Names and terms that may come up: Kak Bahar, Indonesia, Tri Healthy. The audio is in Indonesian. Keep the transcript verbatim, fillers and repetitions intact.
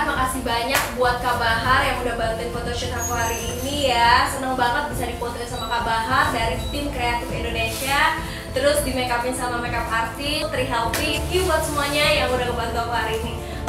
Makasih banyak buat Kak Bahar yang udah bantuin photoshoot aku hari ini ya. Seneng banget bisa difotoin sama Kak Bahar dari tim kreatif Indonesia. Terus di make upin sama makeup artist Tri Healthy. Thank you buat semuanya yang udah ngebantu aku hari ini.